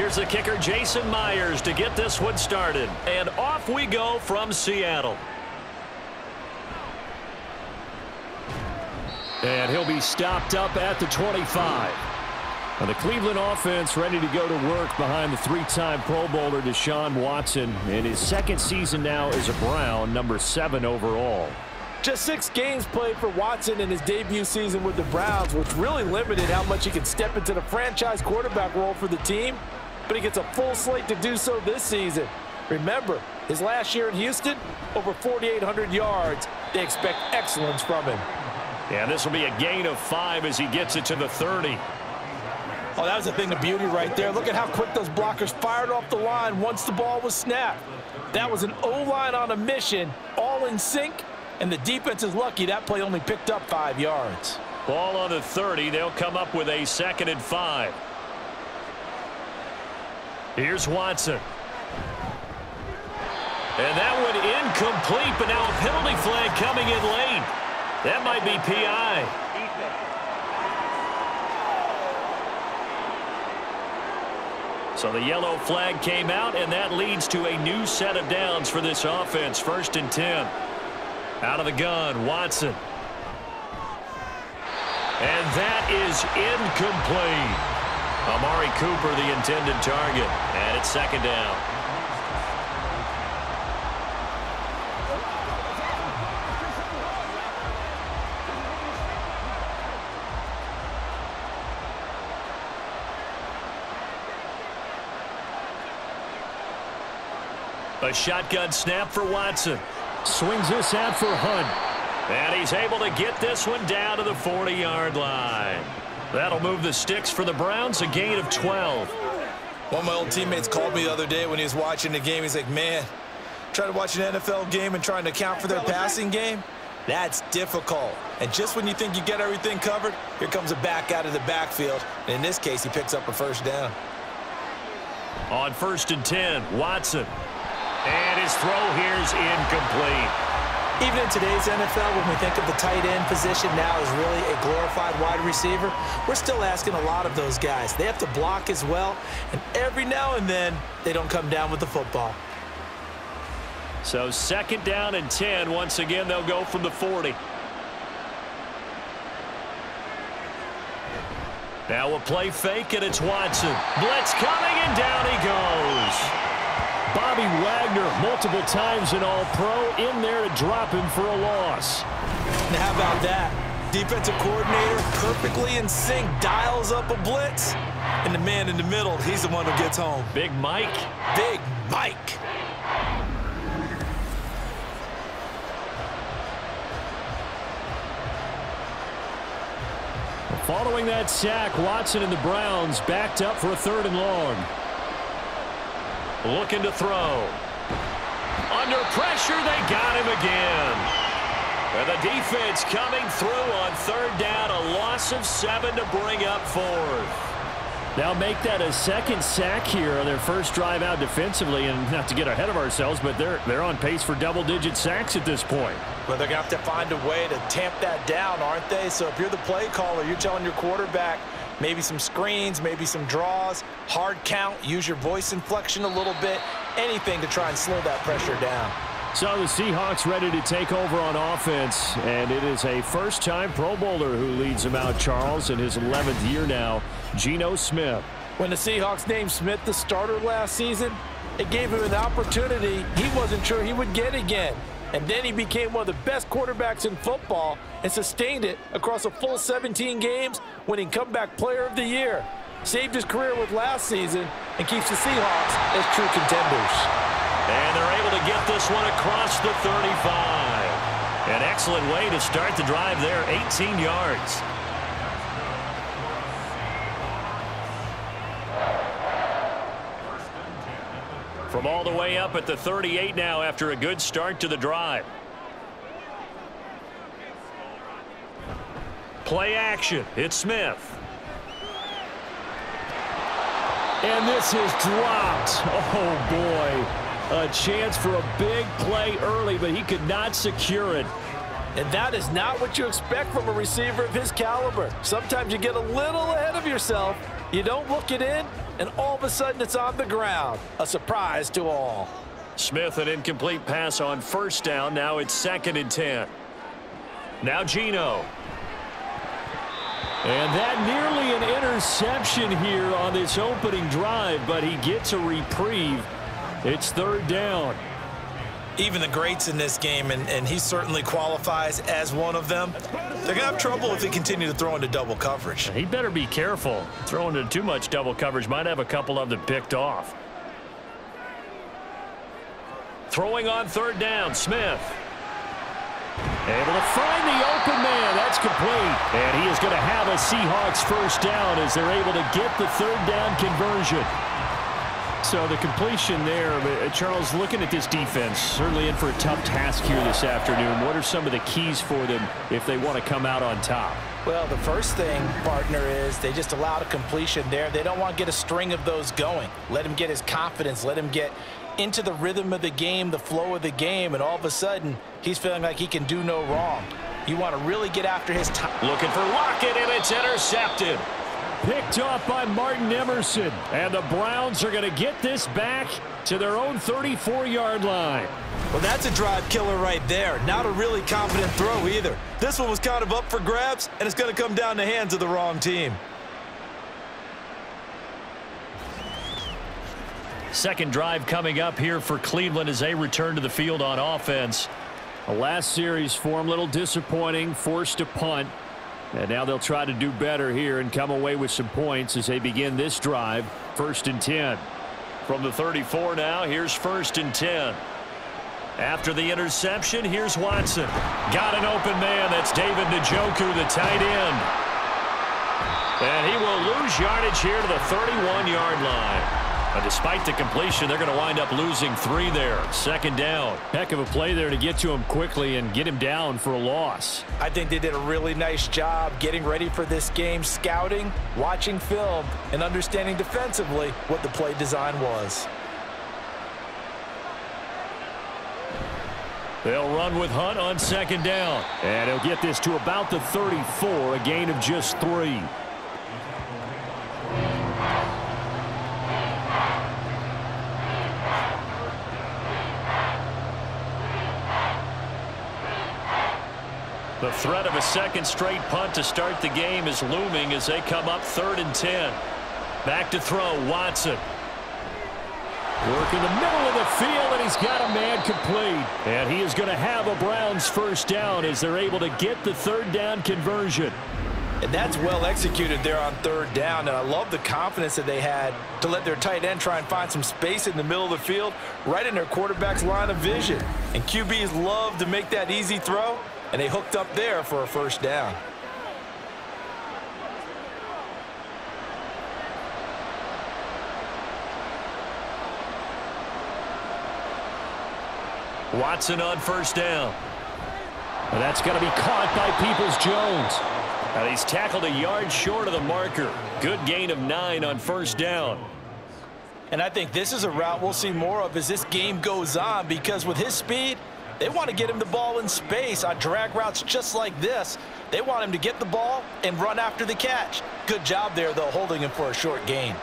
Here's the kicker, Jason Myers, to get this one started. And off we go from Seattle. And he'll be stopped up at the 25. And the Cleveland offense ready to go to work behind the three-time Pro Bowler Deshaun Watson in his second season now as a Brown, number 7 overall. Just 6 games played for Watson in his debut season with the Browns, which really limited how much he could step into the franchise quarterback role for the team, but he gets a full slate to do so this season. Remember, his last year in Houston, over 4,800 yards. They expect excellence from him. Yeah, this will be a gain of 5 as he gets it to the 30. Oh, that was a thing of beauty right there. Look at how quick those blockers fired off the line once the ball was snapped. That was an O-line on a mission, all in sync, and the defense is lucky that play only picked up 5 yards. Ball on the 30. They'll come up with a 2nd and 5. Here's Watson. And that one incomplete, but now a penalty flag coming in late. That might be P.I. So the yellow flag came out, and that leads to a new set of downs for this offense. 1st and 10. Out of the gun, Watson. And that is incomplete. Amari Cooper, the intended target, and it's 2nd down. A shotgun snap for Watson. Swings this out for Hunt. And he's able to get this one down to the 40-yard line. That'll move the sticks for the Browns, a gain of 12. One of my old teammates called me the other day when he was watching the game. He's like, man, trying to watch an NFL game and trying to account for their passing game? That's difficult. And just when you think you get everything covered, here comes a back out of the backfield. And in this case, he picks up a 1st down. On 1st and 10, Watson. And his throw here's incomplete. Even in today's NFL, when we think of the tight end position now as really a glorified wide receiver, we're still asking a lot of those guys. They have to block as well, and every now and then they don't come down with the football. So 2nd down and 10. Once again, they'll go from the 40. Now a play fake, and it's Watson. Blitz coming, and down he goes. Bobby Wagner, multiple times an All-Pro, in there to drop him for a loss. Now, how about that? Defensive coordinator perfectly in sync, dials up a blitz, and the man in the middle, he's the one who gets home. Big Mike. Big Mike. Following that sack, Watson and the Browns backed up for a 3rd and long. Looking to throw. Under pressure, they got him again. And the defense coming through on 3rd down, a loss of 7 to bring up 4th. Now make that a 2nd sack here on their 1st drive out defensively, and not to get ahead of ourselves, but they're on pace for double-digit sacks at this point. Well, they're going to have to find a way to tamp that down, aren't they? So if you're the play caller, you're telling your quarterback, maybe some screens, maybe some draws, hard count, use your voice inflection a little bit, anything to try and slow that pressure down. So the Seahawks ready to take over on offense, and it is a first-time Pro Bowler who leads them out, Charles, in his 11th year now, Geno Smith. When the Seahawks named Smith the starter last season, it gave him an opportunity he wasn't sure he would get again. And then he became one of the best quarterbacks in football and sustained it across a full 17 games, winning Comeback Player of the Year. Saved his career with last season and keeps the Seahawks as true contenders. And they're able to get this one across the 35. An excellent way to start the drive there, 18 yards. From all the way up at the 38 now after a good start to the drive. Play action. It's Smith. And this is dropped. Oh, boy. A chance for a big play early, but he could not secure it. And that is not what you expect from a receiver of his caliber. Sometimes you get a little ahead of yourself. You don't look it in, and all of a sudden it's on the ground. A surprise to all. Smith, an incomplete pass on first down. Now it's 2nd and 10. Now Geno. And that nearly an interception here on this opening drive, but he gets a reprieve. It's 3rd down. Even the greats in this game, and he certainly qualifies as one of them, they're going to have trouble if they continue to throw into double coverage. He better be careful. Throwing into too much double coverage might have a couple of them picked off. Throwing on 3rd down, Smith. Able to find the open man. That's complete. And he is going to have a Seahawks first down as they're able to get the 3rd down conversion. So the completion there, Charles, looking at this defense, certainly in for a tough task here this afternoon. What are some of the keys for them if they want to come out on top? Well, the first thing, partner, is they just allowed a completion there. They don't want to get a string of those going. Let him get his confidence. Let him get into the rhythm of the game, the flow of the game, and all of a sudden, he's feeling like he can do no wrong. You want to really get after his time. Looking for Lockett, and it's intercepted. Picked off by Martin Emerson, and the Browns are going to get this back to their own 34-yard line. Well, that's a drive killer right there. Not a really confident throw either. This one was kind of up for grabs, and it's going to come down the hands of the wrong team. 2nd drive coming up here for Cleveland as they return to the field on offense. A last series form, a little disappointing, forced to punt. And now they'll try to do better here and come away with some points as they begin this drive. 1st and 10. From the 34 now, here's 1st and 10. After the interception, here's Watson. Got an open man. That's David Njoku, the tight end. And he will lose yardage here to the 31-yard line. But despite the completion, they're going to wind up losing 3 there. 2nd down. Heck of a play there to get to him quickly and get him down for a loss. I think they did a really nice job getting ready for this game, scouting, watching film, and understanding defensively what the play design was. They'll run with Hunt on 2nd down. And he'll get this to about the 34, a gain of just 3. The threat of a 2nd straight punt to start the game is looming as they come up 3rd and 10. Back to throw, Watson. Work in the middle of the field, and he's got a man complete. And he is going to have a Browns first down as they're able to get the 3rd down conversion. And that's well executed there on 3rd down, and I love the confidence that they had to let their tight end try and find some space in the middle of the field, right in their quarterback's line of vision. And QBs love to make that easy throw. And they hooked up there for a 1st down. Watson on 1st down. And that's going to be caught by Peoples Jones. And he's tackled a yard short of the marker. Good gain of 9 on 1st down. And I think this is a route we'll see more of as this game goes on, because with his speed, they want to get him the ball in space on drag routes just like this. They want him to get the ball and run after the catch. Good job there, though, holding him for a short gain.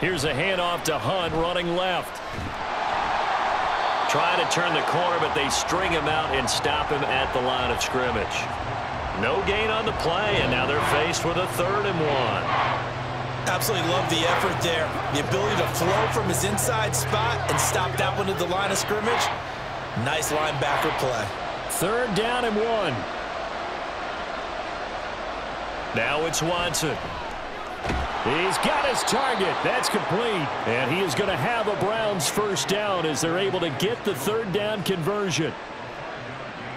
Here's a handoff to Hunt running left. Trying to turn the corner, but they string him out and stop him at the line of scrimmage. No gain on the play, and now they're faced with a 3rd and 1. Absolutely love the effort there. The ability to flow from his inside spot and stop that one at the line of scrimmage. Nice linebacker play. 3rd down and 1. Now it's Watson. He's got his target. That's complete. And he is going to have a Browns first down as they're able to get the 3rd down conversion.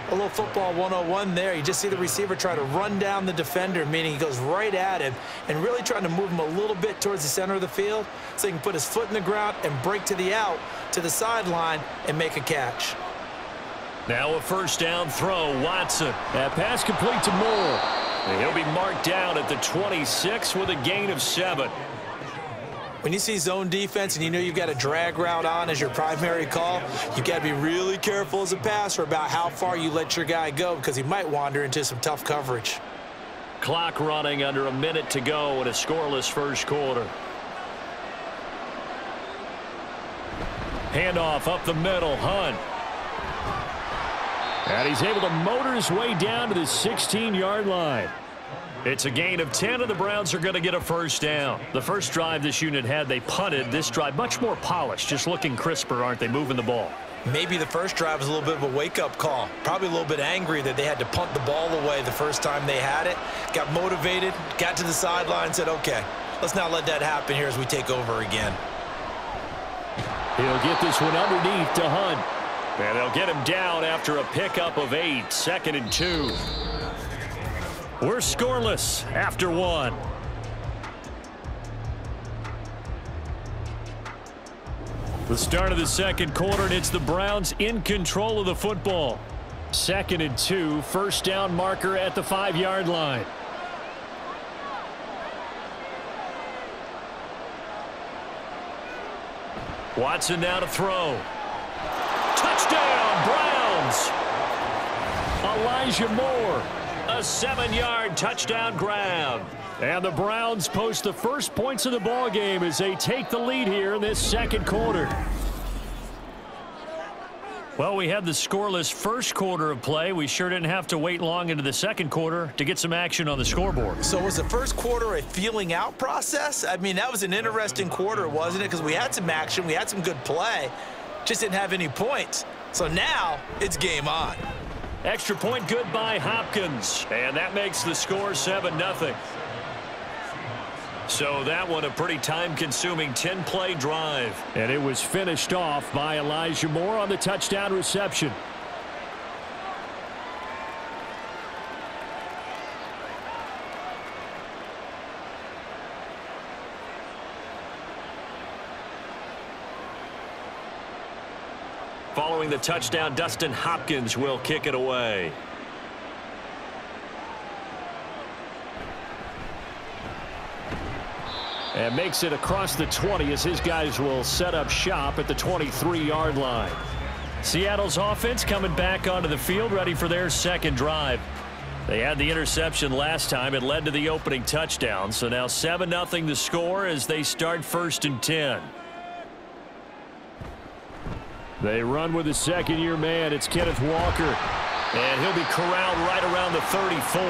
A little football 101 there. You just see the receiver try to run down the defender, meaning he goes right at him and really trying to move him a little bit towards the center of the field so he can put his foot in the ground and break to the out to the sideline and make a catch. Now a 1st down throw, Watson. That pass complete to Moore. And he'll be marked down at the 26 with a gain of 7. When you see zone defense and you know you've got a drag route on as your primary call, you've got to be really careful as a passer about how far you let your guy go, because he might wander into some tough coverage. Clock running under a minute to go in a scoreless first quarter. Handoff up the middle, Hunt. And he's able to motor his way down to the 16-yard line. It's a gain of 10, and the Browns are going to get a first down. The first drive this unit had, they punted. This drive, much more polished, just looking crisper, aren't they, moving the ball? Maybe the first drive was a little bit of a wake-up call. Probably a little bit angry that they had to punt the ball away the first time they had it. Got motivated, got to the sideline, said, okay, let's not let that happen here as we take over again. He'll get this one underneath to Hunt. And they'll get him down after a pickup of 8, second and 2. We're scoreless after 1. The start of the second quarter, and it's the Browns in control of the football. Second and 2, first down marker at the 5-yard line. Watson now to throw. Touchdown, Browns! Elijah Moore, a 7-yard touchdown grab. And the Browns post the first points of the ball game as they take the lead here in this second quarter. Well, we had the scoreless first quarter of play. We sure didn't have to wait long into the second quarter to get some action on the scoreboard. So was the first quarter a feeling out process? I mean, that was an interesting quarter, wasn't it? Because we had some action, we had some good play, just didn't have any points. So now it's game on. Extra point good by Hopkins, and that makes the score 7-0. So that one a pretty time-consuming 10-play drive. And it was finished off by Elijah Moore on the touchdown reception. Following the touchdown, Dustin Hopkins will kick it away. And makes it across the 20 as his guys will set up shop at the 23-yard line. Seattle's offense coming back onto the field, ready for their second drive. They had the interception last time. It led to the opening touchdown. So now 7-0 the score as they start first and 10. They run with the second-year man. It's Kenneth Walker. And he'll be corralled right around the 34.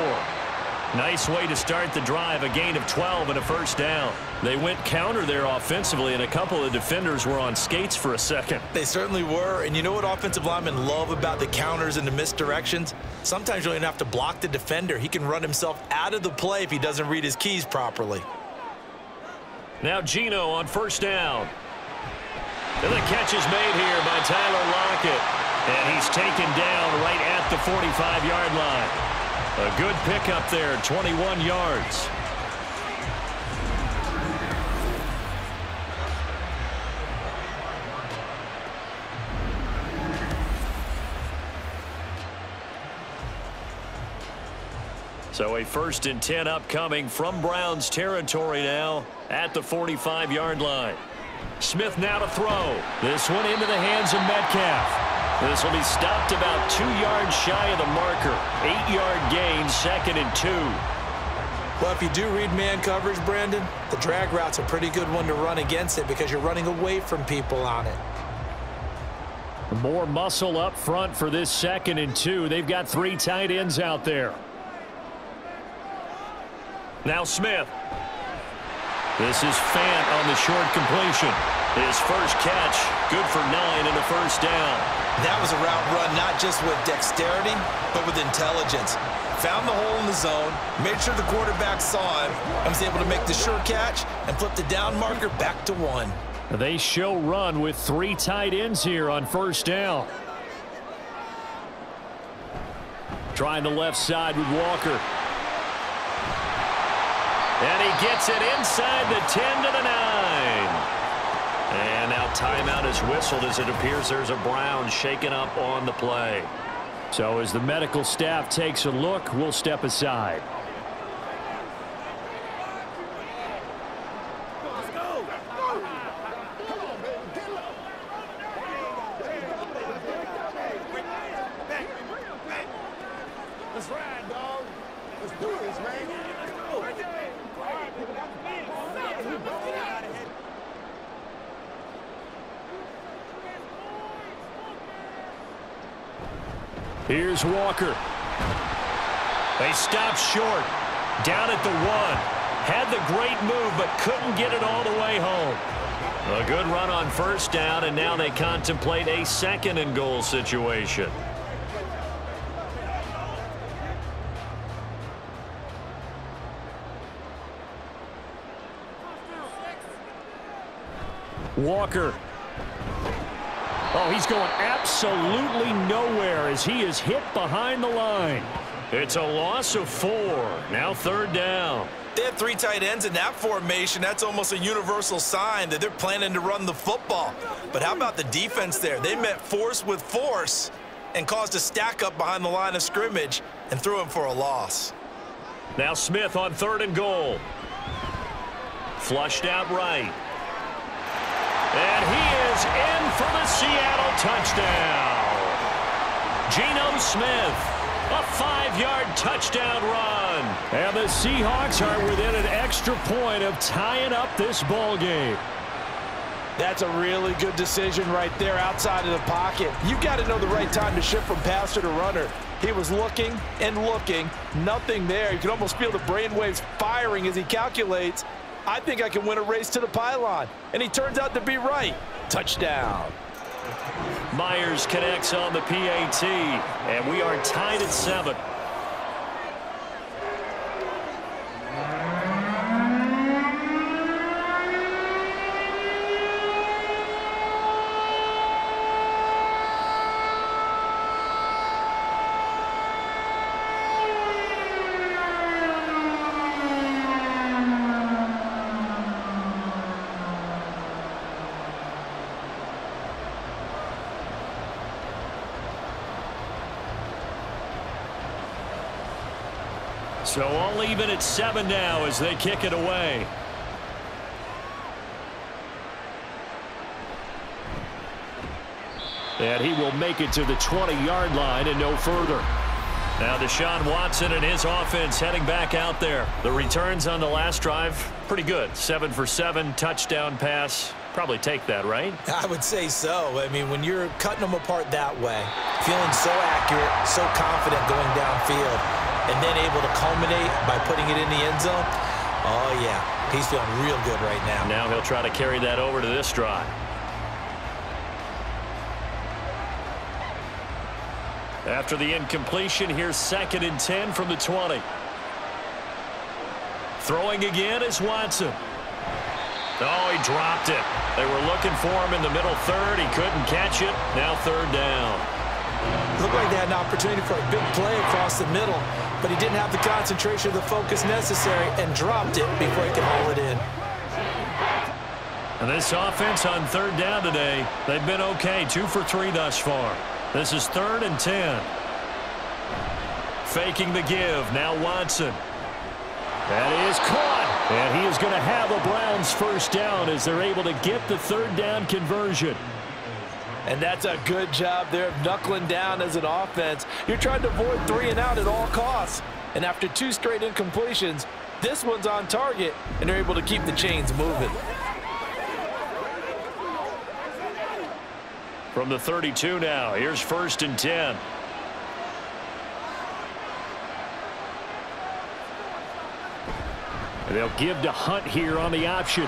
Nice way to start the drive, a gain of 12 and a first down. They went counter there offensively, and a couple of defenders were on skates for a second. They certainly were, and you know what offensive linemen love about the counters and the misdirections? Sometimes you don't even have to block the defender. He can run himself out of the play if he doesn't read his keys properly. Now Geno on first down. And the catch is made here by Tyler Lockett, and he's taken down right at the 45-yard line. A good pickup there, 21 yards. So a first and 10 upcoming from Browns territory now at the 45-yard line. Smith now to throw. This one into the hands of Metcalf. This will be stopped about 2 yards shy of the marker. 8-yard gain, second and 2. Well, if you do read man coverage, Brandon, the drag route's a pretty good one to run against it because you're running away from people on it. More muscle up front for this second and 2. They've got 3 tight ends out there. Now Smith. This is Fant on the short completion. His first catch, good for 9 and a first down. That was a route run not just with dexterity, but with intelligence. Found the hole in the zone, made sure the quarterback saw him, and was able to make the sure catch and flip the down marker back to 1. They show run with 3 tight ends here on first down. Trying the left side with Walker. And he gets it inside the 10 to the 9. And now timeout is whistled as it appears there's a Brown shaken up on the play. So as the medical staff takes a look, we'll step aside. Let's ride, dog. Let's do this, man. Here's Walker. They stopped short. Down at the one. Had the great move, but couldn't get it all the way home. A good run on first down, and now they contemplate a second and goal situation. Walker. Oh, he's going absolutely nowhere as he is hit behind the line. It's a loss of 4. Now third down. They have 3 tight ends in that formation. That's almost a universal sign that they're planning to run the football. But how about the defense there? They met force with force and caused a stack up behind the line of scrimmage and threw him for a loss. Now Smith on third and goal. Flushed out right. And he is in for the Seattle touchdown. Geno Smith, a 5-yard touchdown run. And the Seahawks are within an extra point of tying up this ball game. That's a really good decision right there outside of the pocket. You've got to know the right time to shift from passer to runner. He was looking and looking, nothing there. You can almost feel the brainwaves firing as he calculates. I think I can win a race to the pylon. And he turns out to be right. Touchdown. Myers connects on the PAT, and we are tied at 7. So all even at 7 now as they kick it away. And he will make it to the 20-yard line and no further. Now Deshaun Watson and his offense heading back out there. The returns on the last drive, pretty good. 7 for 7, touchdown pass. Probably take that, right? I would say so. I mean, when you're cutting them apart that way, feeling so accurate, so confident going downfield, and then able to culminate by putting it in the end zone. Oh, yeah. He's feeling real good right now. Now he'll try to carry that over to this drive. After the incompletion, here's 2nd and 10 from the 20. Throwing again is Watson. Oh, he dropped it. They were looking for him in the middle third. He couldn't catch it. Now third down. Looked like they had an opportunity for a big play across the middle, but he didn't have the concentration or the focus necessary and dropped it before he could haul it in. And this offense on third down today, they've been okay. 2 for 3 thus far. This is 3rd and 10. Faking the give. Now Watson. That is caught. And he is going to have a Browns first down as they're able to get the third down conversion. And that's a good job there of knuckling down as an offense. You're trying to avoid 3 and out at all costs. And after 2 straight incompletions, this one's on target, and they're able to keep the chains moving. From the 32 now, here's 1st and 10. And they'll give to Hunt here on the option.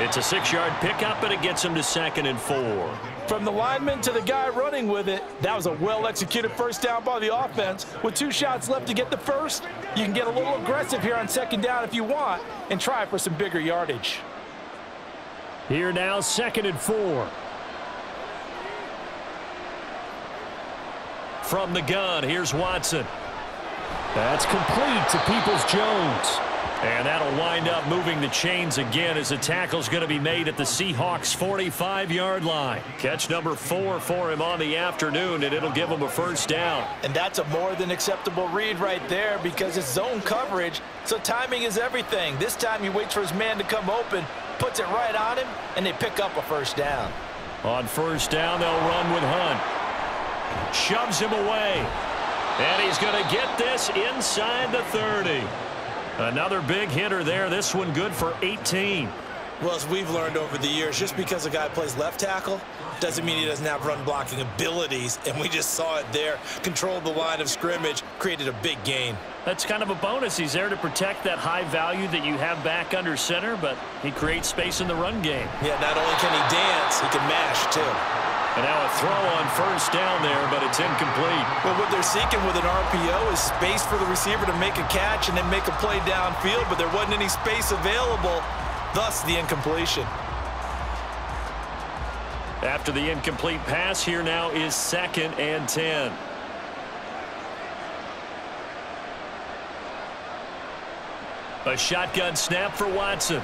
It's a 6-yard pickup, and it gets him to 2nd and 4. From the lineman to the guy running with it, that was a well-executed first down by the offense. With 2 shots left to get the first, you can get a little aggressive here on 2nd down if you want and try for some bigger yardage. Here now, 2nd and 4. From the gun, here's Watson. That's complete to Peoples Jones. And that'll wind up moving the chains again as the tackle's going to be made at the Seahawks' 45-yard line. Catch number 4 for him on the afternoon, and it'll give him a first down. And that's a more than acceptable read right there because it's zone coverage, so timing is everything. This time he waits for his man to come open, puts it right on him, and they pick up a first down. On first down, they'll run with Hunt. Shoves him away. And he's going to get this inside the 30. Another big hitter there. This one good for 18. Well, as we've learned over the years, just because a guy plays left tackle doesn't mean he doesn't have run-blocking abilities, and we just saw it there. Controlled the line of scrimmage, created a big gain. That's kind of a bonus. He's there to protect that high value that you have back under center, but he creates space in the run game. Yeah, not only can he dance, he can mash, too. And now a throw on first down there, but it's incomplete. Well, what they're seeking with an RPO is space for the receiver to make a catch and then make a play downfield, but there wasn't any space available, thus the incompletion. After the incomplete pass, here now is 2nd and 10. A shotgun snap for Watson.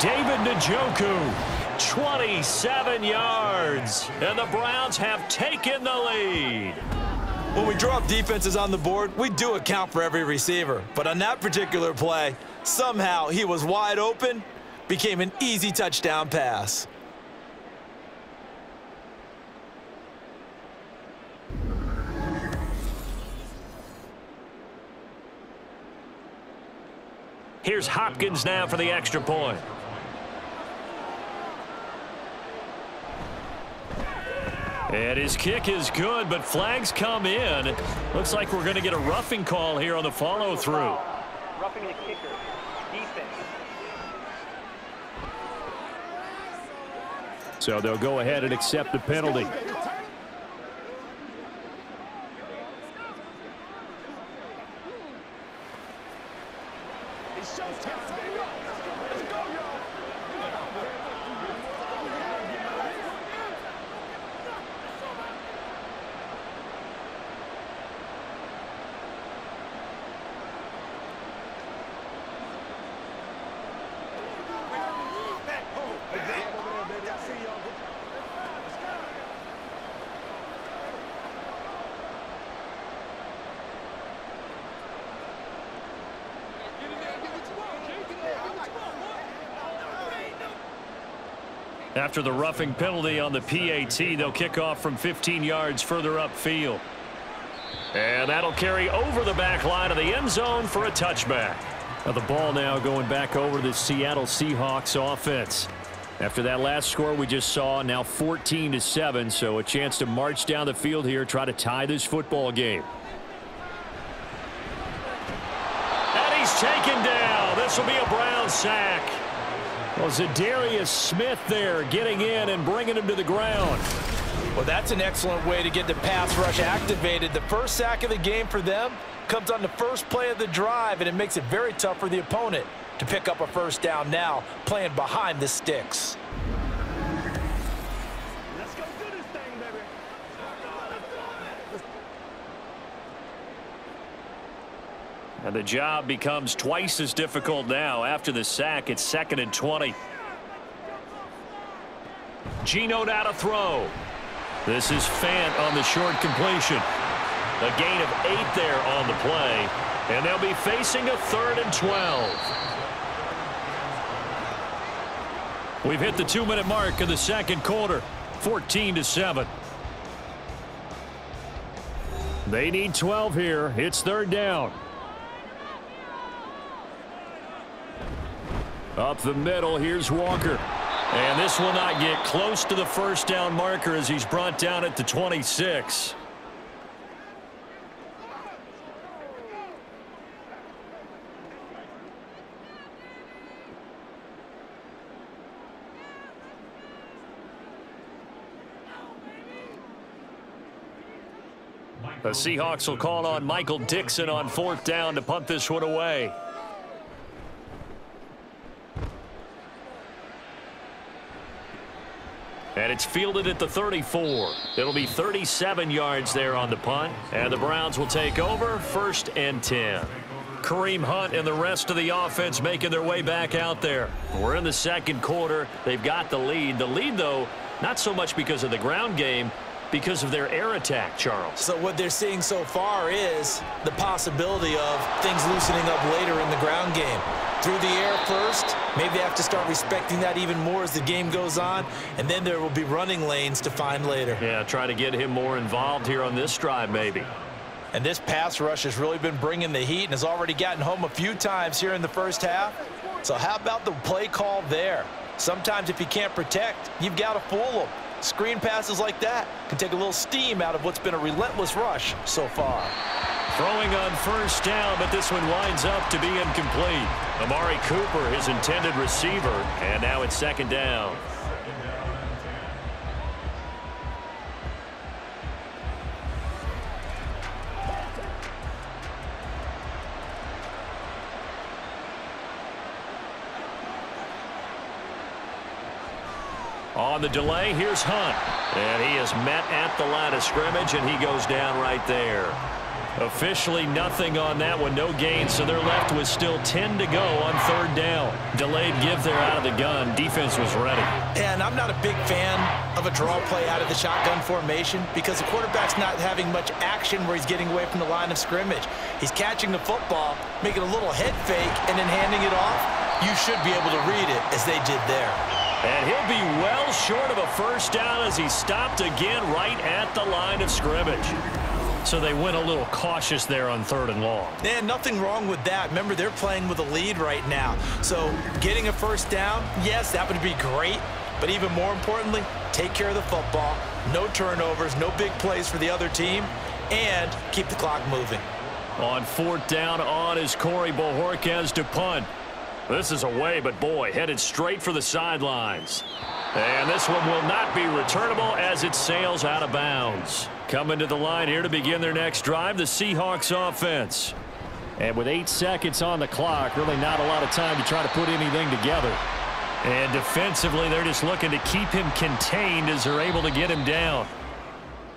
David Njoku, 27 yards, and the Browns have taken the lead. When we draw up defenses on the board, we do account for every receiver. But on that particular play, somehow he was wide open, became an easy touchdown pass. Here's Hopkins now for the extra point. And his kick is good, but flags come in. Looks like we're going to get a roughing call here on the follow-through. Roughing the kicker. Defense. So they'll go ahead and accept the penalty. After the roughing penalty on the PAT, they'll kick off from 15 yards further upfield. And that'll carry over the back line of the end zone for a touchback. Now the ball now going back over the Seattle Seahawks offense. After that last score we just saw, now 14-7, so a chance to march down the field here, try to tie this football game. And he's taken down. This will be a Brown sack. Well, Zadarius Smith there getting in and bringing him to the ground. Well, that's an excellent way to get the pass rush activated. The first sack of the game for them comes on the first play of the drive, and it makes it very tough for the opponent to pick up a first down now, playing behind the sticks. Let's go do this thing, baby. And the job becomes twice as difficult now. After the sack, it's 2nd and 20. Geno now to throw. This is Fant on the short completion. A gain of 8 there on the play. And they'll be facing a 3rd and 12. We've hit the 2-minute mark in the 2nd quarter, 14-7. They need 12 here. It's 3rd down. Up the middle, here's Walker. And this will not get close to the first down marker as he's brought down at the 26. The Seahawks will call on Michael Dickson on 4th down to punt this one away. And it's fielded at the 34. It'll be 37 yards there on the punt. And the Browns will take over, 1st and 10. Kareem Hunt and the rest of the offense making their way back out there. We're in the 2nd quarter. They've got the lead. The lead, though, not so much because of the ground game, because of their air attack, Charles. So what they're seeing so far is the possibility of things loosening up later in the ground game. Through the air first, maybe they have to start respecting that even more as the game goes on, and then there will be running lanes to find later. Yeah, try to get him more involved here on this drive, maybe. And this pass rush has really been bringing the heat and has already gotten home a few times here in the first half. So how about the play call there? Sometimes if you can't protect, you've got to fool them. Screen passes like that can take a little steam out of what's been a relentless rush so far. Throwing on first down, but this one winds up to be incomplete. Amari Cooper, his intended receiver, and now it's second down. On the delay, here's Hunt. And he is met at the line of scrimmage, and he goes down right there. Officially nothing on that one, no gain, so they're left with still 10 to go on third down. Delayed give there out of the gun. Defense was ready. And I'm not a big fan of a draw play out of the shotgun formation because the quarterback's not having much action where he's getting away from the line of scrimmage. He's catching the football, making a little head fake, and then handing it off. You should be able to read it as they did there. And he'll be well short of a first down as he stopped again right at the line of scrimmage. So they went a little cautious there on third and long. And nothing wrong with that. Remember, they're playing with a lead right now. So getting a first down, yes, that would be great. But even more importantly, take care of the football. No turnovers, no big plays for the other team. And keep the clock moving. On fourth down, on is Corey Bojorquez to punt. This is away, but boy, headed straight for the sidelines. And this one will not be returnable as it sails out of bounds. Coming to the line here to begin their next drive, the Seahawks offense. And with 8 seconds on the clock, really not a lot of time to try to put anything together. And defensively, they're just looking to keep him contained as they're able to get him down.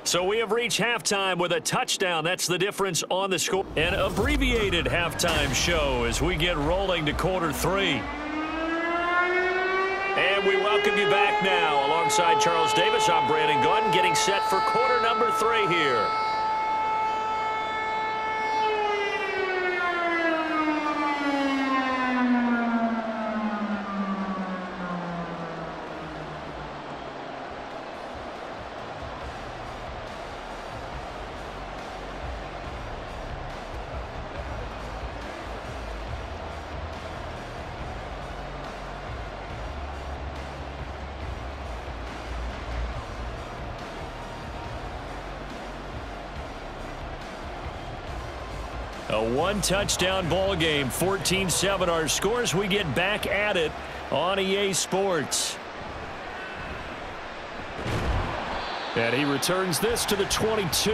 So we have reached halftime with a touchdown. That's the difference on the score. An abbreviated halftime show as we get rolling to quarter three. And we welcome you back now. Alongside Charles Davis, I'm Brandon Gunn, getting set for quarter number three here. A one-touchdown ball game, 14-7 our scores. We get back at it on EA Sports. And he returns this to the 22.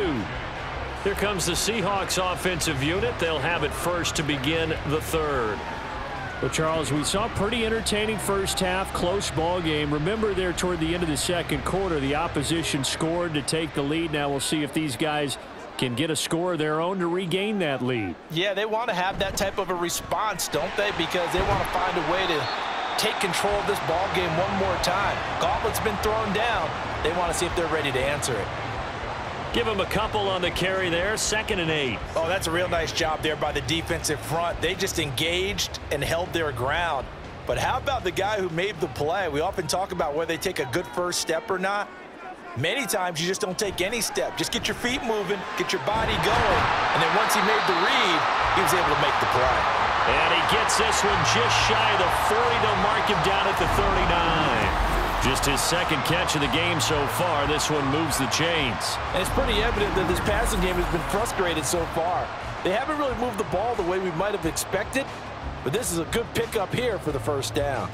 Here comes the Seahawks offensive unit. They'll have it first to begin the third. Well, Charles, we saw a pretty entertaining first half, close ball game. Remember there toward the end of the second quarter, the opposition scored to take the lead. Now we'll see if these guys can get a score of their own to regain that lead. Yeah, they want to have that type of a response, don't they? Because they want to find a way to take control of this ball game one more time. Gauntlet's been thrown down. They want to see if they're ready to answer it. Give them a couple on the carry there, 2nd and 8. Oh, that's a real nice job there by the defensive front. They just engaged and held their ground. But how about the guy who made the play? We often talk about whether they take a good first step or not. Many times you just don't take any step. Just get your feet moving, get your body going, and then once he made the read, he was able to make the play. And he gets this one just shy of the 40. They'll mark him down at the 39. Just his second catch of the game so far. This one moves the chains. And it's pretty evident that this passing game has been frustrated so far. They haven't really moved the ball the way we might have expected, but this is a good pickup here for the first down.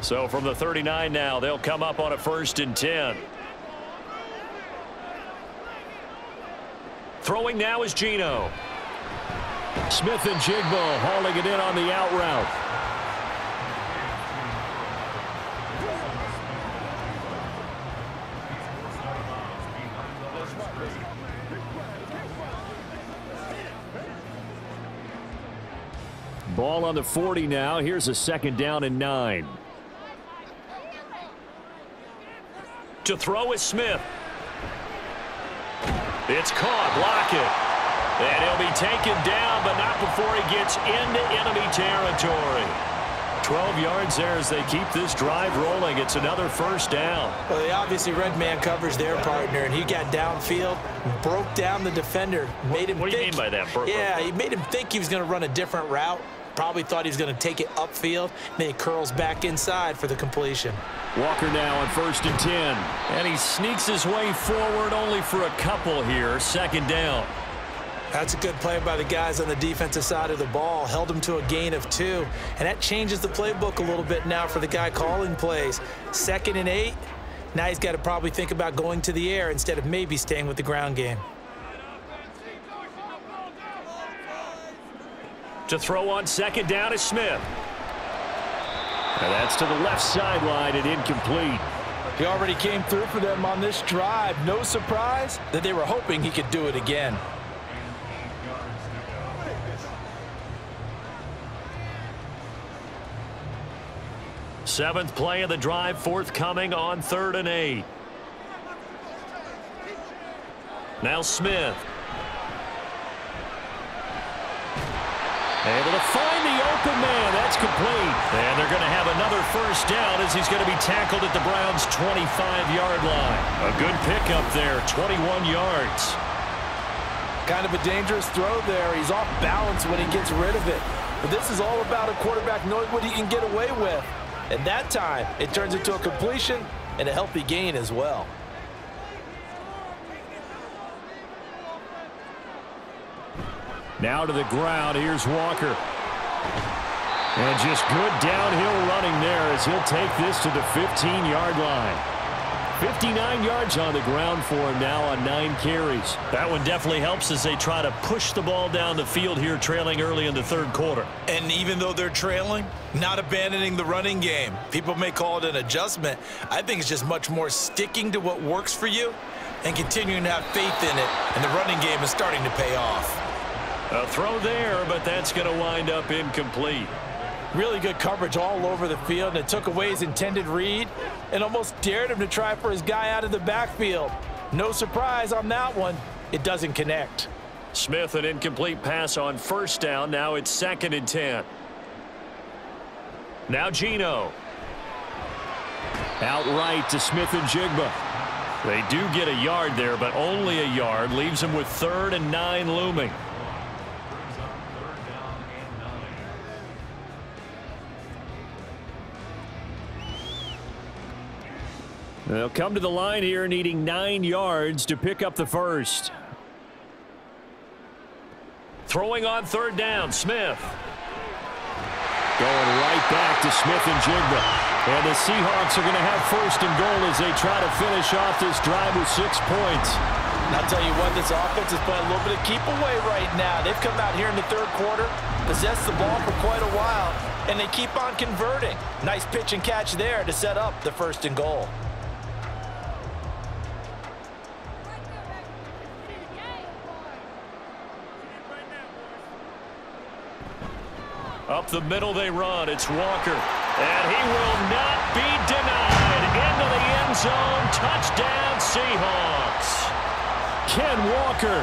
So from the 39 now, they'll come up on a 1st and 10. Throwing now is Geno. Smith-Njigba hauling it in on the out route. Ball on the 40 now. Here's a 2nd down and 9. To throw is Smith. It's caught, Lockett. And he'll be taken down, but not before he gets into enemy territory. 12 yards there as they keep this drive rolling. It's another first down. Well, they obviously read man coverage their partner, and he got downfield, broke down the defender, made him think. What do you mean by that? Yeah, he made him think he was going to run a different route. Probably thought he was going to take it upfield. Then he curls back inside for the completion. Walker now at 1st and 10. And he sneaks his way forward only for a couple here. Second down. That's a good play by the guys on the defensive side of the ball. Held him to a gain of 2. And that changes the playbook a little bit now for the guy calling plays. 2nd and 8. Now he's got to probably think about going to the air instead of maybe staying with the ground game. To throw on 2nd down is Smith. And that's to the left sideline and incomplete. He already came through for them on this drive. No surprise that they were hoping he could do it again. Seventh play of the drive forthcoming on 3rd and 8. Now Smith. Able to find the open man. That's complete. And they're going to have another first down as he's going to be tackled at the Browns' 25-yard line. A good pickup there, 21 yards. Kind of a dangerous throw there. He's off balance when he gets rid of it. But this is all about a quarterback knowing what he can get away with. And that time, it turns into a completion and a healthy gain as well. Now to the ground, here's Walker. And just good downhill running there as he'll take this to the 15-yard line. 59 yards on the ground for him now on 9 carries. That one definitely helps as they try to push the ball down the field here, trailing early in the 3rd quarter. And even though they're trailing, not abandoning the running game. People may call it an adjustment. I think it's just much more sticking to what works for you and continuing to have faith in it. And the running game is starting to pay off. A throw there, but that's going to wind up incomplete. Really good coverage all over the field, and it took away his intended read and almost dared him to try for his guy out of the backfield. No surprise on that one. It doesn't connect. Smith, an incomplete pass on 1st down. Now it's 2nd and 10. Now Geno. Out right to Smith-Njigba. They do get a yard there, but only a yard. Leaves him with 3rd and 9 looming. They'll come to the line here, needing 9 yards to pick up the first. Throwing on 3rd down, Smith. Going right back to Smith-Njigba. And the Seahawks are going to have 1st and goal as they try to finish off this drive with 6 points. And I'll tell you what, this offense is playing a little bit of keep away right now. They've come out here in the 3rd quarter, possessed the ball for quite a while, and they keep on converting. Nice pitch and catch there to set up the 1st and goal. Up the middle they run. It's Walker. And he will not be denied. Into the end zone. Touchdown, Seahawks. Ken Walker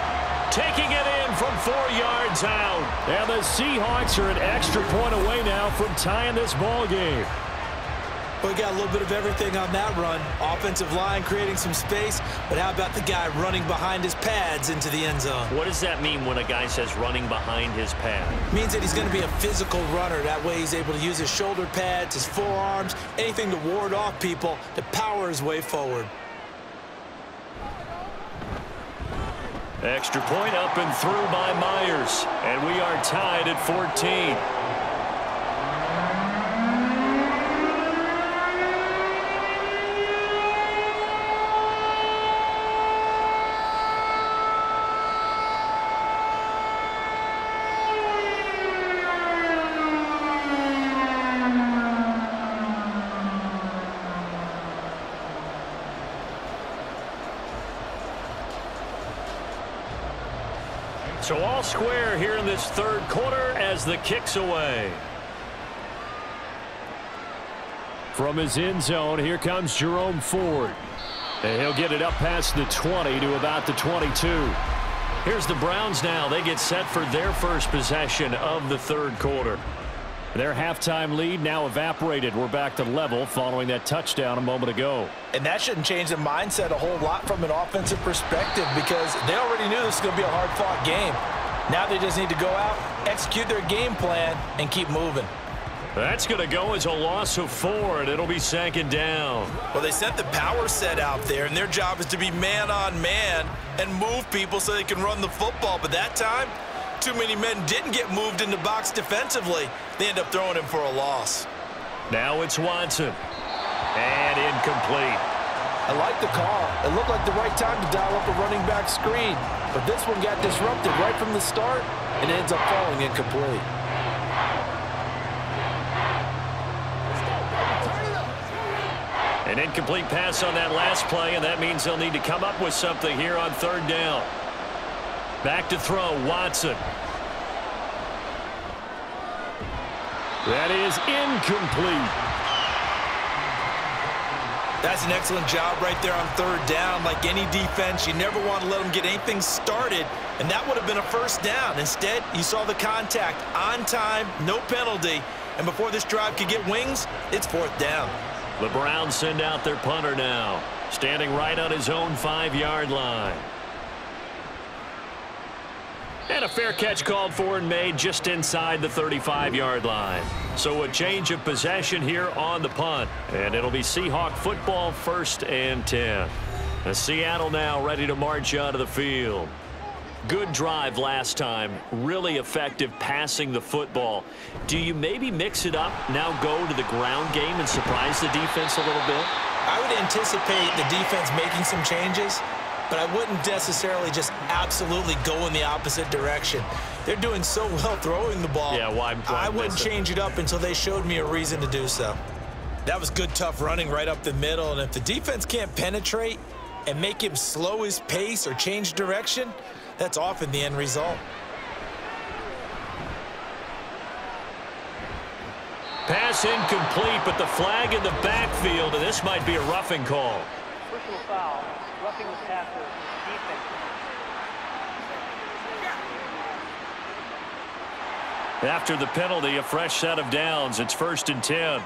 taking it in from 4 yards out. And the Seahawks are an extra point away now from tying this ball game. We got a little bit of everything on that run. Offensive line creating some space, but how about the guy running behind his pads into the end zone? What does that mean when a guy says running behind his pad? It means that he's going to be a physical runner. That way he's able to use his shoulder pads, his forearms, anything to ward off people to power his way forward. Extra point up and through by Myers, and we are tied at 14. So all square here in this 3rd quarter as the kick's away. From his end zone, here comes Jerome Ford. And he'll get it up past the 20 to about the 22. Here's the Browns now. They get set for their first possession of the 3rd quarter. Their halftime lead now evaporated. We're back to level following that touchdown a moment ago. And that shouldn't change the mindset a whole lot from an offensive perspective, because they already knew this is going to be a hard-fought game. Now they just need to go out, execute their game plan, and keep moving. That's going to go as a loss of 4, and it'll be second down. Well, they sent the power set out there, and their job is to be man on man and move people so they can run the football. But that time, too many men didn't get moved in the box defensively. They end up throwing him for a loss. Now it's Watson. And incomplete. I like the call. It looked like the right time to dial up a running back screen. But this one got disrupted right from the start and ends up falling incomplete. An incomplete pass on that last play, and that means they'll need to come up with something here on third down. Back to throw, Watson. That is incomplete. That's an excellent job right there on third down. Like any defense, you never want to let them get anything started, and that would have been a first down. Instead, you saw the contact on time, no penalty, and before this drive could get wings, it's fourth down. The Browns send out their punter now, standing right on his own 5-yard line. And a fair catch called for and made just inside the 35-yard line. So a change of possession here on the punt. And it'll be Seahawk football, 1st and 10. And Seattle now ready to march out of the field. Good drive last time. Really effective passing the football. Do you maybe mix it up, now go to the ground game and surprise the defense a little bit? I would anticipate the defense making some changes, but I wouldn't necessarily just absolutely go in the opposite direction. They're doing so well throwing the ball. Yeah, well, I wouldn't change it up until they showed me a reason to do so. That was good, tough running right up the middle, and if the defense can't penetrate and make him slow his pace or change direction, that's often the end result. Pass incomplete, but the flag in the backfield, and this might be a roughing call. Personal foul, roughing the passer, defense. After the penalty, a fresh set of downs. It's 1st and 10.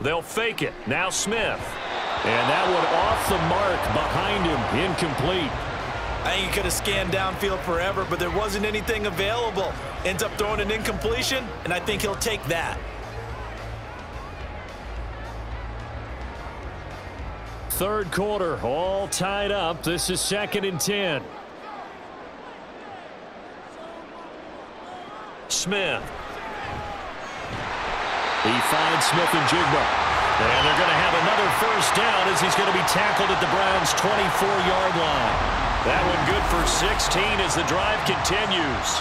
They'll fake it. Now Smith. And that one off the mark, behind him, incomplete. I think he could have scanned downfield forever, but there wasn't anything available. Ends up throwing an incompletion, and I think he'll take that. Third quarter, all tied up. This is 2nd and 10. Smith. He finds Smith-Njigba. And they're going to have another first down as he's going to be tackled at the Browns' 24-yard line. That one good for 16 as the drive continues.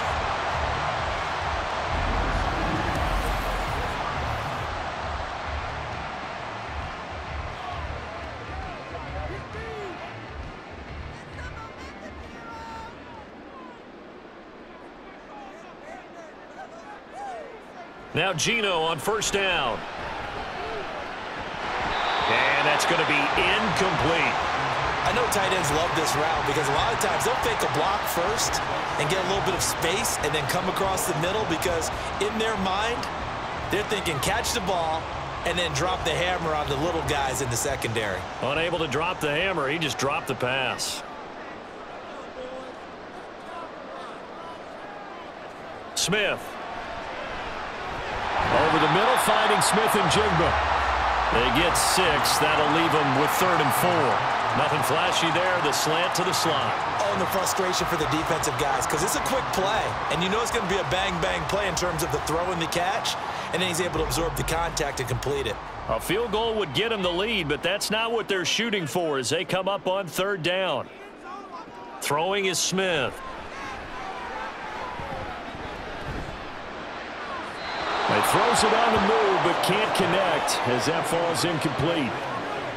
Now Geno on first down. That's going to be incomplete. I know tight ends love this route because a lot of times they'll fake a block first and get a little bit of space and then come across the middle, because in their mind, they're thinking catch the ball and then drop the hammer on the little guys in the secondary. Unable to drop the hammer, he just dropped the pass. Smith. Over the middle, finding Smith-Njigba. They get 6. That'll leave them with 3rd and 4. Nothing flashy there. The slant to the slot. Oh, and the frustration for the defensive guys, because it's a quick play, and you know it's going to be a bang-bang play in terms of the throw and the catch, and then he's able to absorb the contact and complete it. A field goal would get him the lead, but that's not what they're shooting for as they come up on 3rd down. Throwing is Smith. It throws it on the move, but can't connect as that falls incomplete.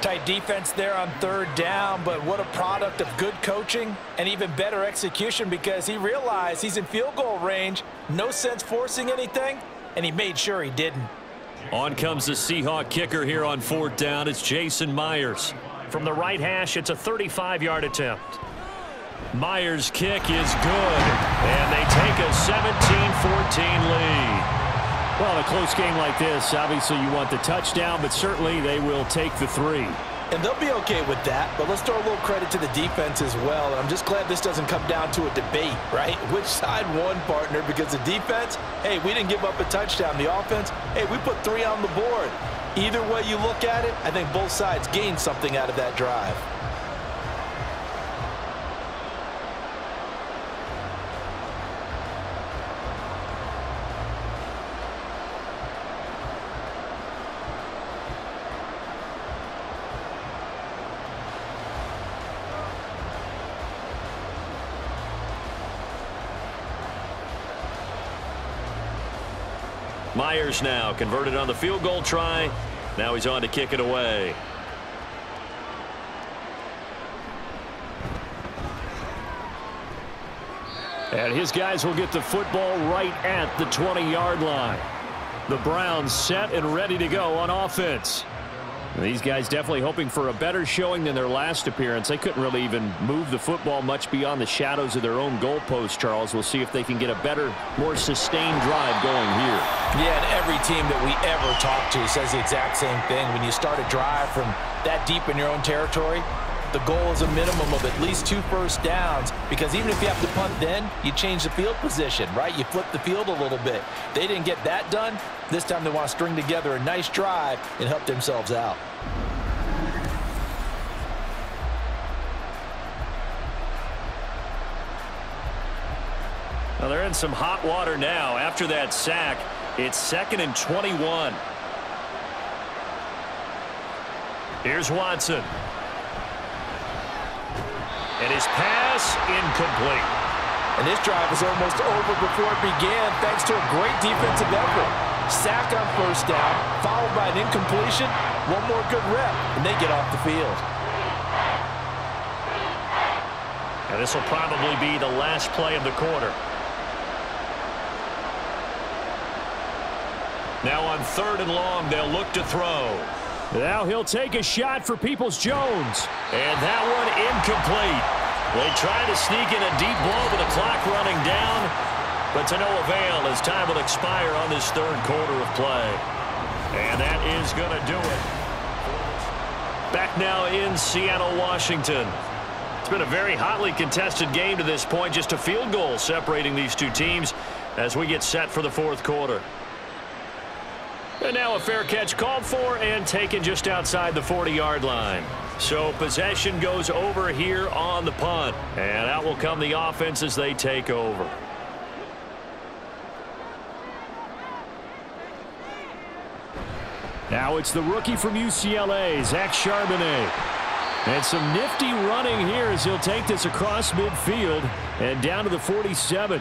Tight defense there on 3rd down, but what a product of good coaching and even better execution, because he realized he's in field goal range. No sense forcing anything, and he made sure he didn't. On comes the Seahawk kicker here on 4th down. It's Jason Myers. From the right hash, it's a 35-yard attempt. Myers' kick is good, and they take a 17-14 lead. Well, in a close game like this, obviously you want the touchdown, but certainly they will take the three. And they'll be okay with that, but let's throw a little credit to the defense as well. And I'm just glad this doesn't come down to a debate, right? Which side won, partner? Because the defense, hey, we didn't give up a touchdown. The offense, hey, we put three on the board. Either way you look at it, I think both sides gained something out of that drive. Myers now converted on the field goal try. Now he's on to kick it away. And his guys will get the football right at the 20-yard line. The Browns set and ready to go on offense. These guys definitely hoping for a better showing than their last appearance. They couldn't really even move the football much beyond the shadows of their own goalpost, Charles. We'll see if they can get a better, more sustained drive going here. Yeah, and every team that we ever talk to says the exact same thing. When you start a drive from that deep in your own territory, the goal is a minimum of at least 2 first downs, because even if you have to punt then, you change the field position, right? You flip the field a little bit. They didn't get that done. This time they want to string together a nice drive and help themselves out. Well, they're in some hot water now after that sack. It's 2nd and 21. Here's Watson. And his pass incomplete. And this drive was almost over before it began, thanks to a great defensive effort. Sack on first down, followed by an incompletion. One more good rep, and they get off the field. Now this will probably be the last play of the quarter. Now on 3rd and long, they'll look to throw. Now he'll take a shot for Peoples Jones. And that one incomplete. They try to sneak in a deep ball with the clock running down, but to no avail as time will expire on this 3rd quarter of play. And that is going to do it. Back now in Seattle, Washington. It's been a very hotly contested game to this point. Just a field goal separating these two teams as we get set for the 4th quarter. And now a fair catch called for and taken just outside the 40-yard line. So possession goes over here on the punt. And out will come the offense as they take over. Now it's the rookie from UCLA, Zach Charbonnet. And some nifty running here as he'll take this across midfield and down to the 47.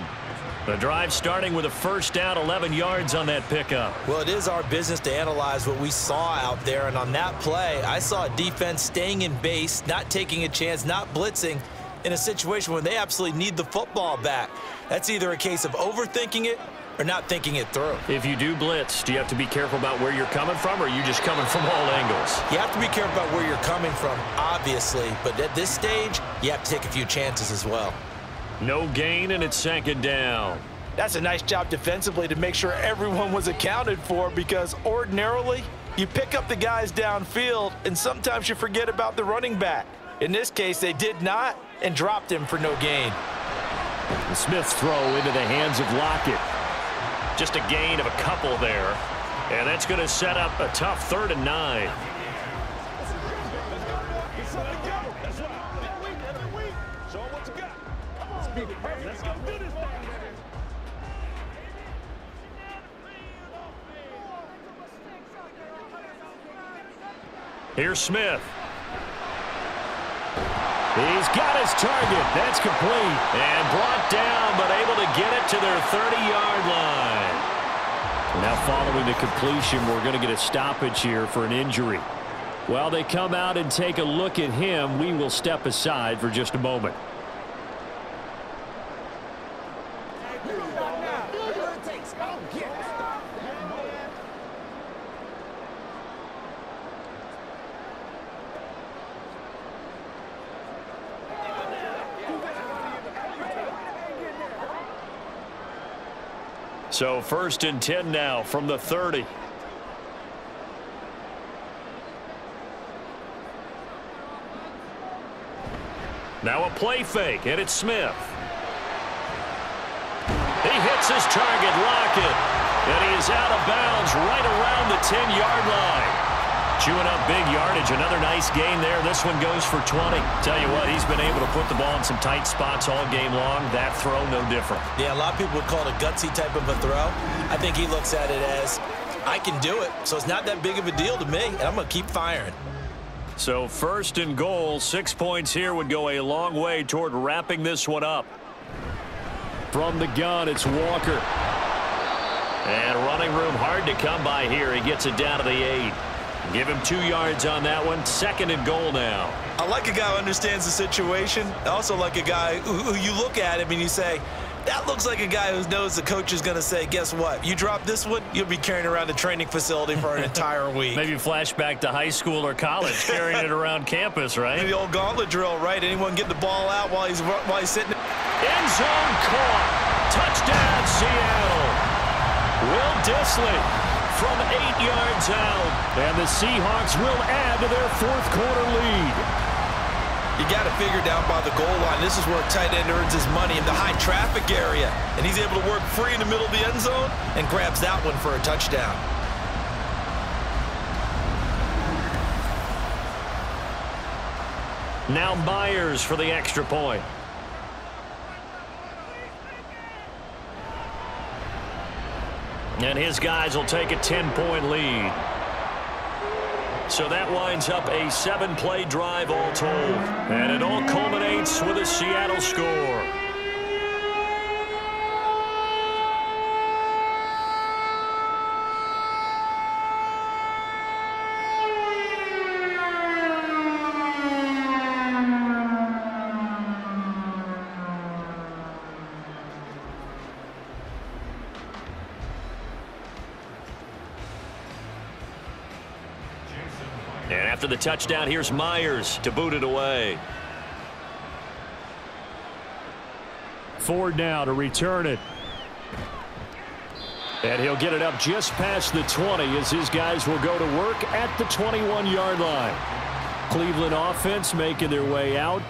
The drive starting with a first down, 11 yards on that pickup. Well, it is our business to analyze what we saw out there, and on that play, I saw a defense staying in base, not taking a chance, not blitzing, in a situation where they absolutely need the football back. That's either a case of overthinking it or not thinking it through. If you do blitz, do you have to be careful about where you're coming from, or are you just coming from all angles? You have to be careful about where you're coming from, obviously, but at this stage, you have to take a few chances as well. No gain, and it's 2nd down. That's a nice job defensively to make sure everyone was accounted for, because ordinarily you pick up the guys downfield and sometimes you forget about the running back. In this case, they did not and dropped him for no gain. And Smith's throw into the hands of Lockett. Just a gain of a couple there. And that's going to set up a tough 3rd and 9. Here's Smith. He's got his target. That's complete. And brought down, but able to get it to their 30-yard line. Now following the completion, we're going to get a stoppage here for an injury. While they come out and take a look at him, we will step aside for just a moment. So first and 10 now from the 30. Now a play fake, and it's Smith. He hits his target, Lockett, and he is out of bounds right around the 10-yard line. Chewing up big yardage, another nice gain there. This one goes for 20. Tell you what, he's been able to put the ball in some tight spots all game long. That throw, no different. Yeah, a lot of people would call it a gutsy type of a throw. I think he looks at it as, I can do it, so it's not that big of a deal to me, and I'm going to keep firing. So first and goal, 6 points here would go a long way toward wrapping this one up. From the gun, it's Walker. And running room hard to come by here. He gets it down to the 8. Give him 2 yards on that one. Second and goal now. I like a guy who understands the situation. I also like a guy who you look at him and you say, that looks like a guy who knows the coach is going to say, guess what? You drop this one, you'll be carrying around the training facility for an entire week. Maybe flashback to high school or college, carrying it around campus, right? The old gauntlet drill, right? Anyone get the ball out while he's sitting? End zone caught. Touchdown, Seattle. Will Disley from 8 yards out. And the Seahawks will add to their fourth quarter lead. You got to figure down by the goal line. This is where a tight end earns his money in the high traffic area. And he's able to work free in the middle of the end zone and grabs that one for a touchdown. Now Myers for the extra point. And his guys will take a 10-point lead. So that winds up a 7-play drive all told. And it all culminates with a Seattle score. After the touchdown, here's Myers to boot it away. Ford now to return it. And he'll get it up just past the 20 as his guys will go to work at the 21-yard line. Cleveland offense making their way out.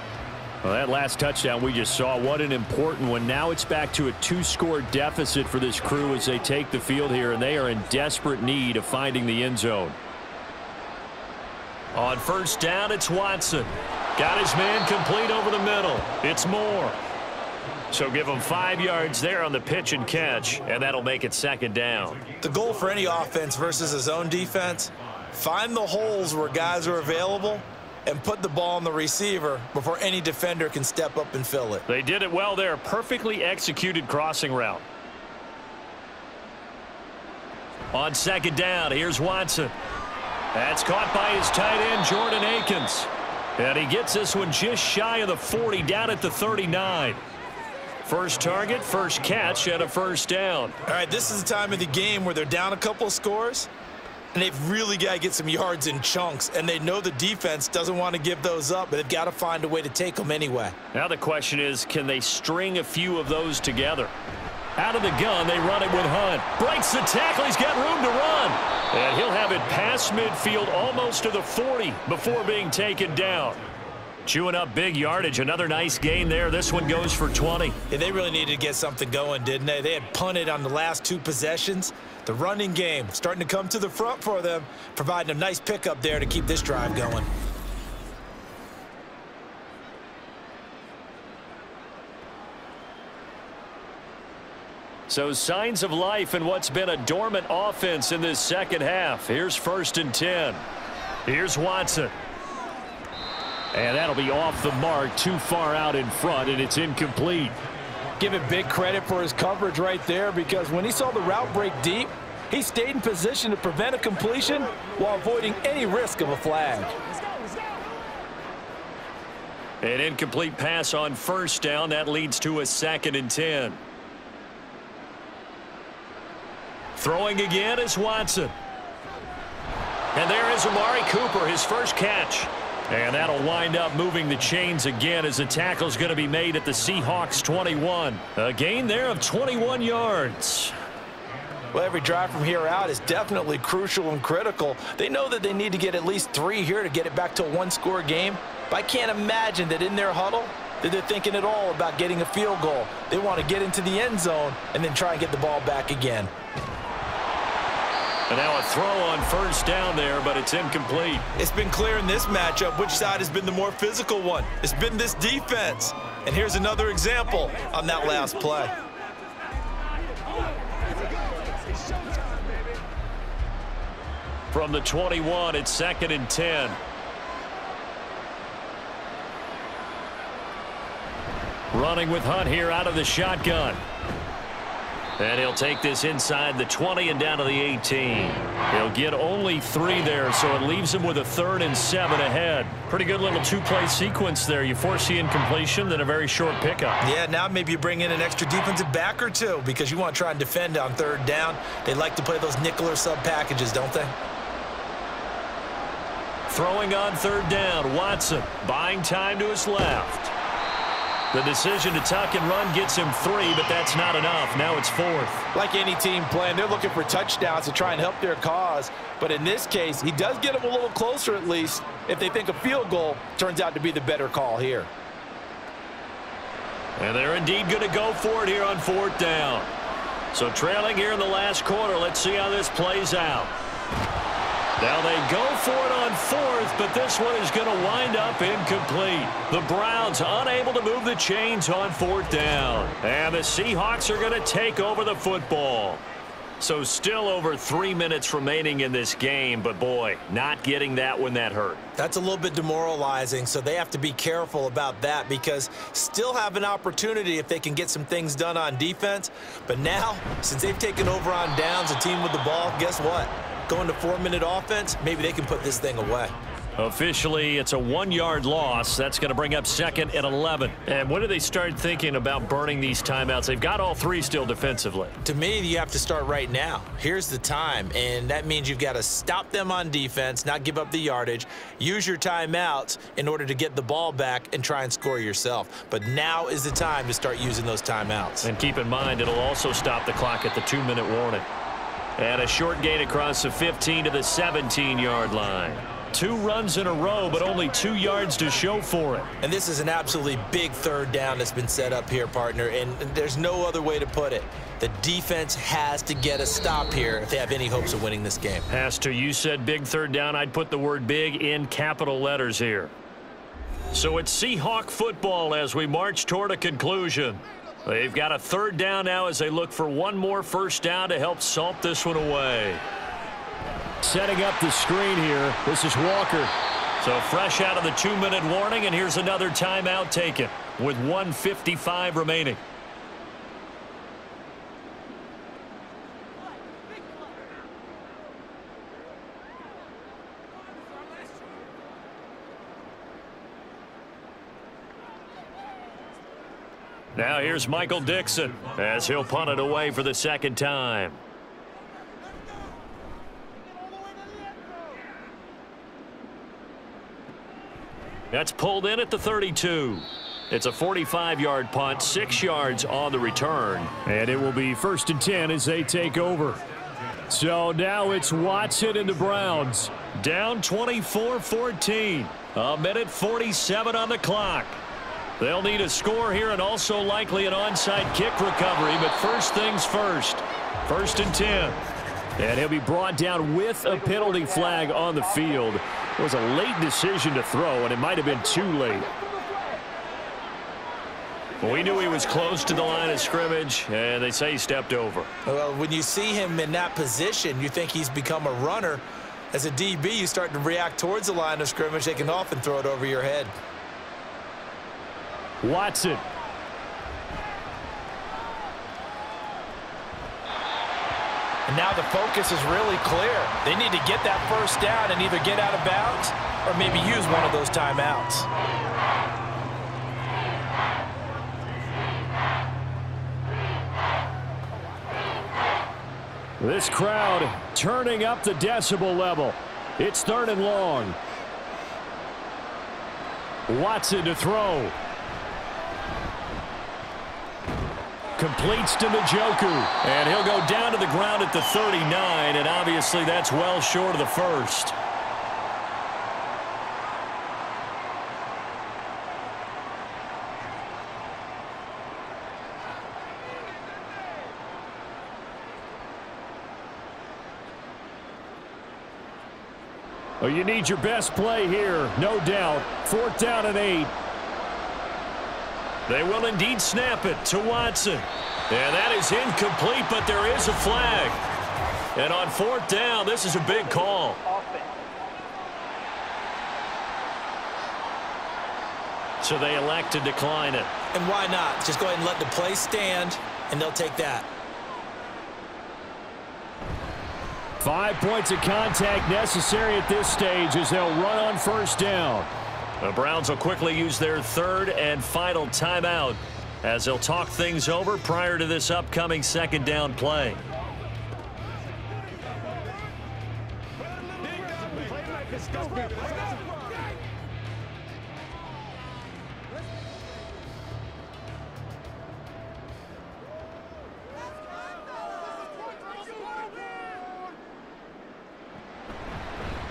Well, that last touchdown we just saw, what an important one. Now it's back to a 2-score deficit for this crew as they take the field here, and they are in desperate need of finding the end zone. On first down, it's Watson. Got his man complete over the middle. It's Moore. So give him 5 yards there on the pitch and catch, and that'll make it second down. The goal for any offense versus his own defense, find the holes where guys are available and put the ball on the receiver before any defender can step up and fill it. They did it well there. Perfectly executed crossing route. On second down, here's Watson. That's caught by his tight end, Jordan Akins. And he gets this one just shy of the 40, down at the 39. First target, first catch, and a first down. All right, this is the time of the game where they're down a couple of scores, and they've really got to get some yards in chunks. And they know the defense doesn't want to give those up, but they've got to find a way to take them anyway. Now the question is, can they string a few of those together? Out of the gun, they run it with Hunt. Breaks the tackle, he's got room to run. And he'll have it past midfield almost to the 40 before being taken down. Chewing up big yardage. Another nice gain there. This one goes for 20. Yeah, they really needed to get something going, didn't they? They had punted on the last 2 possessions. The running game starting to come to the front for them, providing a nice pickup there to keep this drive going. So signs of life in what's been a dormant offense in this second half. Here's first and 10. Here's Watson. And that'll be off the mark, too far out in front, and it's incomplete. Give him big credit for his coverage right there, because when he saw the route break deep, he stayed in position to prevent a completion while avoiding any risk of a flag. An incomplete pass on first down. That leads to a second and 10. Throwing again is Watson. And there is Amari Cooper, his first catch. And that'll wind up moving the chains again as the tackle's going to be made at the Seahawks 21. A gain there of 21 yards. Well, every drive from here out is definitely crucial and critical. They know that they need to get at least 3 here to get it back to a one-score game. But I can't imagine that in their huddle that they're thinking at all about getting a field goal. They want to get into the end zone and then try and get the ball back again. And now a throw on first down there, but it's incomplete. It's been clear in this matchup which side has been the more physical one. It's been this defense. And here's another example on that last play. From the 21, it's 2nd and 10. Running with Hunt here out of the shotgun. And he'll take this inside the 20 and down to the 18. He'll get only 3 there, so it leaves him with a 3rd and 7 ahead. Pretty good little two-play sequence there. You force the incompletion, then a very short pickup. Yeah, now maybe you bring in an extra defensive back or 2 because you want to try and defend on 3rd down. They like to play those nickel or sub packages, don't they? Throwing on 3rd down, Watson buying time to his left. The decision to tuck and run gets him 3, but that's not enough. Now it's 4th. Like any team playing, they're looking for touchdowns to try and help their cause. But in this case, he does get them a little closer at least. If they think a field goal turns out to be the better call here. And they're indeed going to go for it here on 4th down. So trailing here in the last quarter. Let's see how this plays out. Now they go for it on 4th, but this one is going to wind up incomplete. The Browns unable to move the chains on 4th down. And the Seahawks are going to take over the football. So still over 3 minutes remaining in this game, but boy, not getting that one, that hurt. That's a little bit demoralizing, so they have to be careful about that because still have an opportunity if they can get some things done on defense. But now, since they've taken over on downs, a team with the ball, guess what? Going to 4-minute offense, maybe they can put this thing away. Officially, it's a 1-yard loss. That's going to bring up 2nd and 11. And when do they start thinking about burning these timeouts? They've got all 3 still defensively. To me, you have to start right now. Here's the time, and that means you've got to stop them on defense, not give up the yardage, use your timeouts in order to get the ball back and try and score yourself. But now is the time to start using those timeouts. And keep in mind, it'll also stop the clock at the 2-minute warning. And a short gain across the 15 to the 17-yard line. 2 runs in a row, but only 2 yards to show for it. And this is an absolutely big 3rd down that's been set up here, partner, and there's no other way to put it. The defense has to get a stop here if they have any hopes of winning this game. Pastor, you said big 3rd down. I'd put the word big in capital letters here. So it's Seahawk football as we march toward a conclusion. They've got a 3rd down now as they look for one more first down to help salt this one away. Setting up the screen here. This is Walker. So fresh out of the 2-minute warning, and here's another timeout taken with 1:55 remaining. Now here's Michael Dickson as he'll punt it away for the 2nd time. That's pulled in at the 32. It's a 45-yard punt, 6 yards on the return. And it will be 1st and 10 as they take over. So now it's Watson and the Browns. Down 24-14. A 1:47 on the clock. They'll need a score here and also likely an onside kick recovery, but first things first. 1st and 10. And he'll be brought down with a penalty flag on the field. It was a late decision to throw, and it might have been too late. We knew he was close to the line of scrimmage, and they say he stepped over. Well, when you see him in that position, you think he's become a runner. As a DB, you start to react towards the line of scrimmage. They can often throw it over your head. Watson. And now the focus is really clear. They need to get that first down and either get out of bounds or maybe use one of those timeouts. This crowd turning up the decibel level. It's 3rd and long. Watson to throw. completes to Njoku, and he'll go down to the ground at the 39, and obviously that's well short of the first. Oh, you need your best play here, no doubt. 4th down and 8. They will indeed snap it to Watson. And that is incomplete, but there is a flag. And on 4th down, this is a big call. So they elect to decline it. And why not? Just go ahead and let the play stand, and they'll take that. 5 points of contact necessary at this stage as they'll run on 1st down. The Browns will quickly use their 3rd and final timeout as they'll talk things over prior to this upcoming 2nd down play.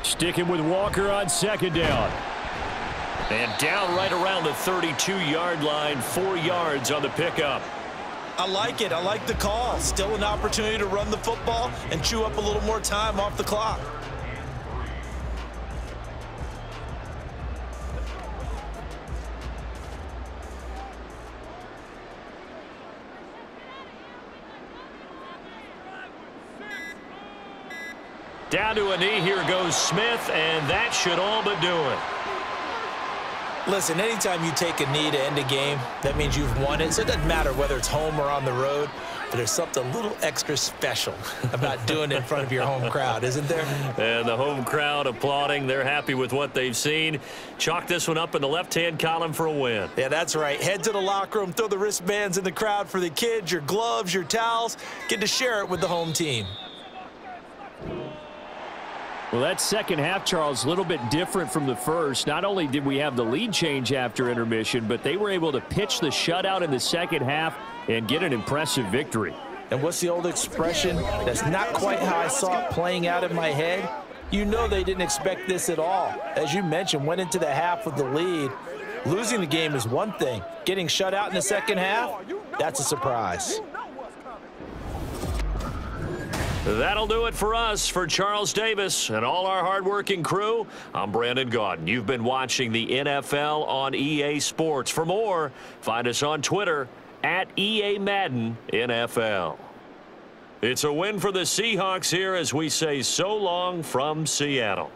Sticking with Walker on 2nd down. And down right around the 32-yard line, 4 yards on the pickup. I like it. I like the call. Still an opportunity to run the football and chew up a little more time off the clock. Down to a knee. Here goes Smith, and that should all but do it. Listen, anytime you take a knee to end a game, that means you've won it. So it doesn't matter whether it's home or on the road, but there's something a little extra special about doing it in front of your home crowd, isn't there? And the home crowd applauding. They're happy with what they've seen. Chalk this one up in the left-hand column for a win. Yeah, that's right. Head to the locker room, throw the wristbands in the crowd for the kids, your gloves, your towels. Get to share it with the home team. Well, that second half, Charles, a little bit different from the first. Not only did we have the lead change after intermission, but they were able to pitch the shutout in the second half and get an impressive victory. And what's the old expression? That's not quite how I saw it playing out in my head. You know they didn't expect this at all. As you mentioned, went into the half with the lead. Losing the game is one thing. Getting shut out in the second half, that's a surprise. That'll do it for us. For Charles Davis and all our hardworking crew, I'm Brandon Gunn. You've been watching the NFL on EA Sports. For more, find us on Twitter at EA Madden NFL. It's a win for the Seahawks here as we say so long from Seattle.